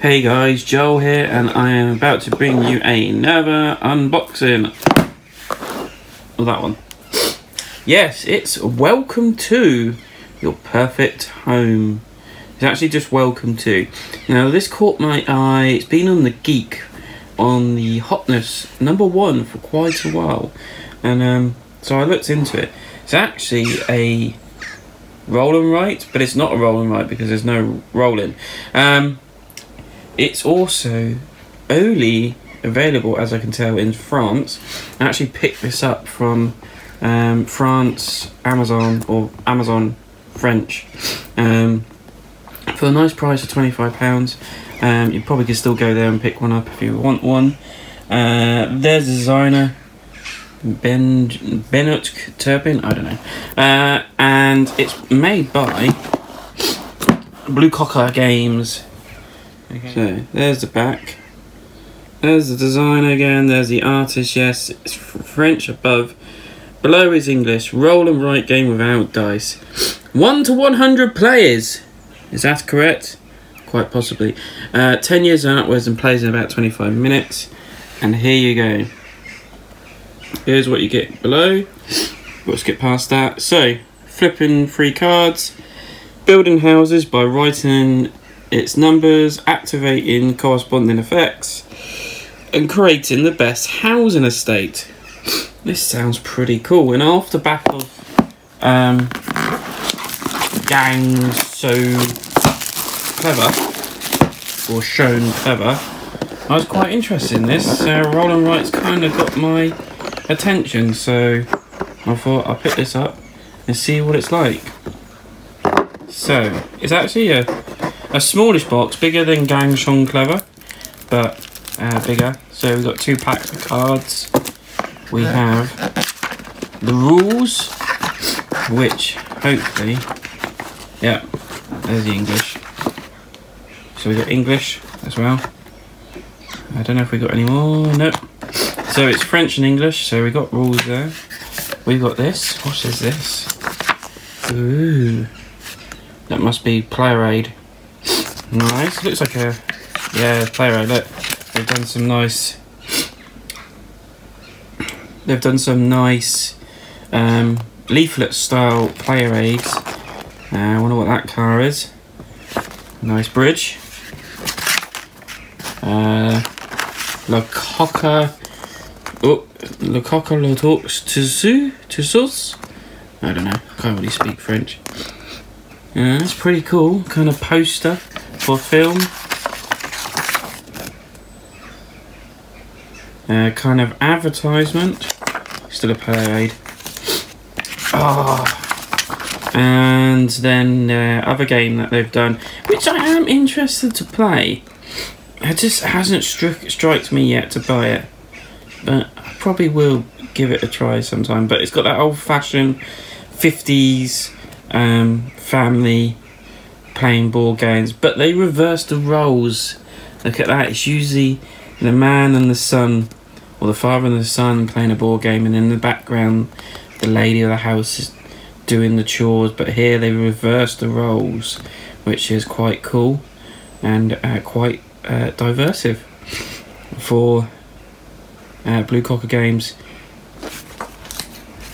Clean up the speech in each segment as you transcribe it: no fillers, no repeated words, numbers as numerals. Hey guys, Joel here, and I am about to bring you another unboxing. Oh, that one. Yes, it's Welcome to Your Perfect Home. It's actually just Welcome To. Now, this caught my eye. It's been on the Geek, on the Hotness, #1 for quite a while. And so I looked into it. It's actually a roll and write, but it's not a roll and write because there's no rolling. It's also only available, as I can tell, in France. I actually picked this up from France, Amazon, or Amazon French, for a nice price of £25. You probably could still go there and pick one up if you want one. There's the designer, Benoit Turpin, I don't know. And it's made by Blue Cocker Games. Okay. So, there's the back. There's the designer again, there's the artist, yes, it's French above. Below is English, roll and write game without dice. 1 to 100 players, is that correct? Quite possibly. 10 years and upwards and plays in about 25 minutes. And here you go. Here's what you get below. Let's get past that. So, flipping 3 cards, building houses by writing its numbers, activating corresponding effects, and creating the best housing estate. This sounds pretty cool. And off the back of Ganz schön clever, or shown clever, I was quite interested in this. Roll and write's kind of got my attention, so I thought I'll pick this up and see what it's like. So it's actually a smallish box, bigger than Ganz schön clever, but bigger. So we've got 2 packs of cards. We have the rules, which hopefully, yeah, there's the English. So we got English as well. I don't know if we got any more. Nope. So it's French and English. So we got rules there. We've got this. What is this? Ooh, that must be player aid. Nice, looks like a, yeah, player, look, they've done some nice leaflet style player aids. I wonder what that car is. Nice bridge. Le Coca, oh, Le Coca le talks to zoo, to sauce? I don't know, I can't really speak French. That's pretty cool, kind of poster for film. Kind of advertisement. Still a parade. Oh. And then other game that they've done, which I am interested to play. It just hasn't striked me yet to buy it. But I probably will give it a try sometime. But it's got that old-fashioned 50s family playing board games, but they reverse the roles. Look at that, it's usually the man and the son, or the father and the son playing a board game, and in the background the lady of the house is doing the chores, but here they reverse the roles, which is quite cool and quite diversive for Blue Cocker Games.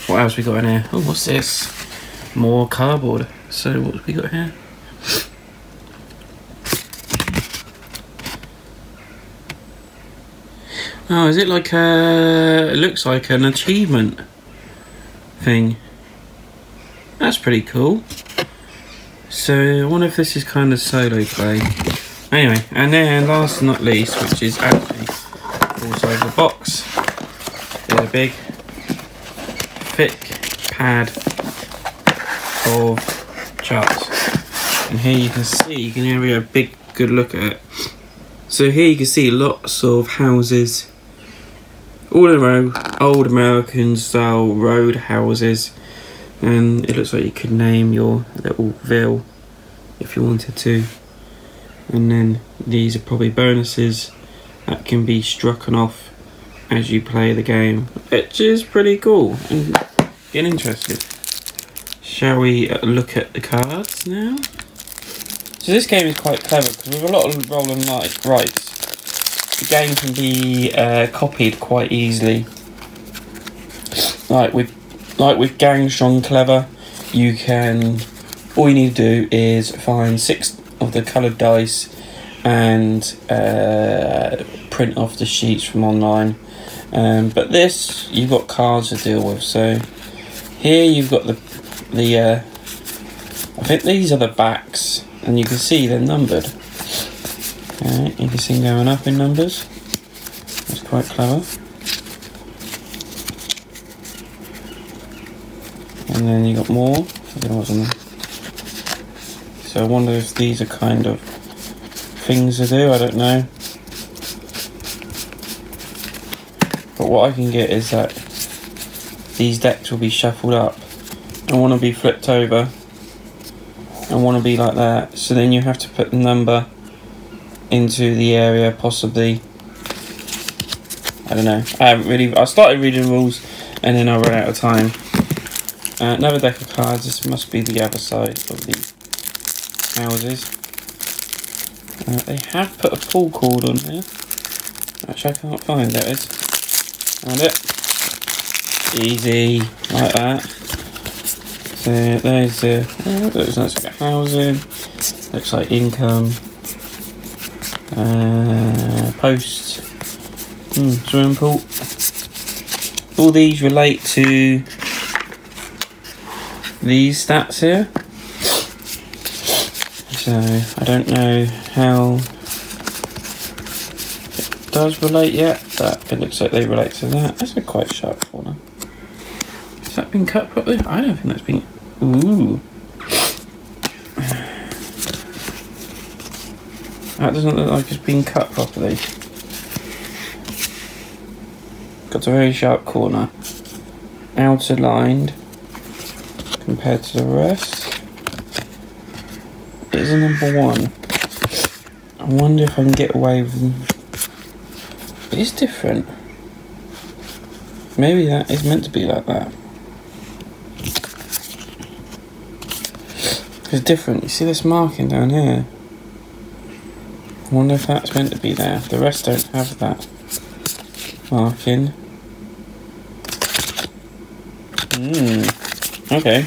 What else we got in here? Oh, what's this? More cardboard. So what have we got here? Oh, is it like a, it looks like an achievement thing. That's pretty cool. So I wonder if this is kind of solo play. Anyway, and then last but not least, which is actually also the box, a big thick pad of charts. And here you can see, you can have a big good look at it. So here you can see lots of houses, all in a row, old American style road houses, and it looks like you could name your little ville if you wanted to. and then these are probably bonuses that can be struck and off as you play the game, which is pretty cool and get interested. Shall we look at the cards now? So this game is quite clever because with a lot of roll and rights, the game can be copied quite easily. Like with Ganz schön clever, you can, all you need to do is find 6 of the coloured dice and print off the sheets from online. But this, you've got cards to deal with. So here you've got the I think these are the backs, and you can see they're numbered. Okay, you can see them going up in numbers. That's quite clever. And then you got more. I don't know what's on there. So I wonder if these are kind of things to do. I don't know. But what I can get is that these decks will be shuffled up. I want to be flipped over. I want to be like that. So then you have to put the number into the area, possibly. I don't know. I haven't really. I started reading rules, and then I ran out of time. Another deck of cards. This must be the other side of the houses. They have put a pull cord on there, which I can't find. There it is. Found it. Easy, like that. So there's the. Looks like housing. Looks like income. Post. Swimming pool. All these relate to these stats here, so I don't know how it does relate yet, but it looks like they relate to that. That's a quite sharp corner. Has that been cut properly? I don't think that's been. Ooh, that doesn't look like it's been cut properly. Got a very sharp corner, outer lined. Compared to the rest, is a number 1. I wonder if I can get away with it. It is different. Maybe that is meant to be like that. It's different. You see this marking down here? I wonder if that's meant to be there. The rest don't have that marking. Okay.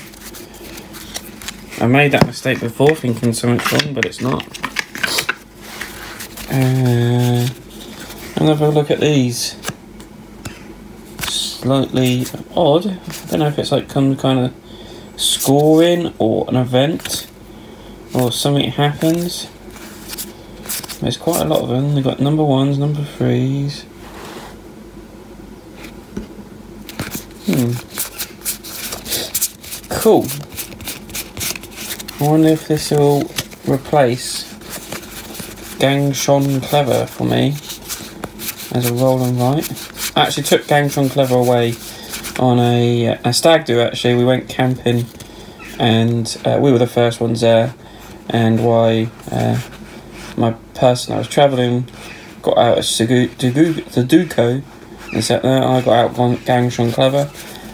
I made that mistake before, thinking something's wrong, but it's not. Another look at these. Slightly odd. I don't know if it's like some kind of scoring or an event or something happens. There's quite a lot of them. They've got number 1s, number 3s. Cool. I wonder if this will replace Ganz schön clever for me as a roll and write. I actually took Ganz schön clever away on a stag do. Actually, we went camping, and we were the first ones there. And why my person I was travelling got out of Sudoku and sat there. I got out Ganz schön clever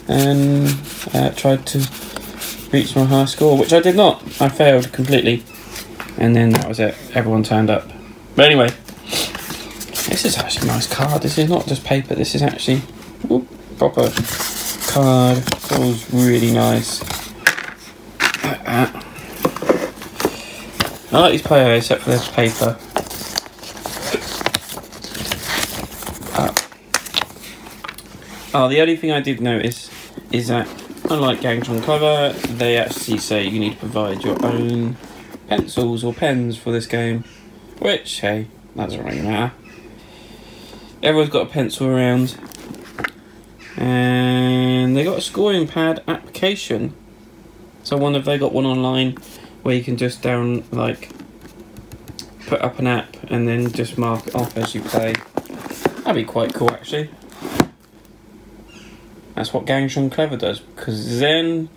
and tried to reached my high score, which I did not. I failed completely, and then that was it. Everyone turned up. But anyway, this is actually a nice card. This is not just paper. This is actually proper card. That was really nice. Like that. I like these players except for this paper. Oh, the only thing I did notice is that, unlike Ganz schön clever, they actually say you need to provide your own pencils or pens for this game, which, hey, that doesn't really matter. Everyone's got a pencil around, and they got a scoring pad application. So I wonder if they got one online where you can just put up an app and then just mark it off as you play. That'd be quite cool, actually. That's what Ganz schön clever does, because then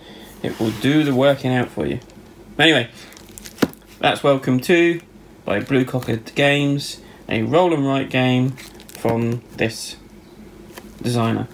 it will do the working out for you. Anyway, that's Welcome to by Blue Cocker Games, a roll and write game from this designer.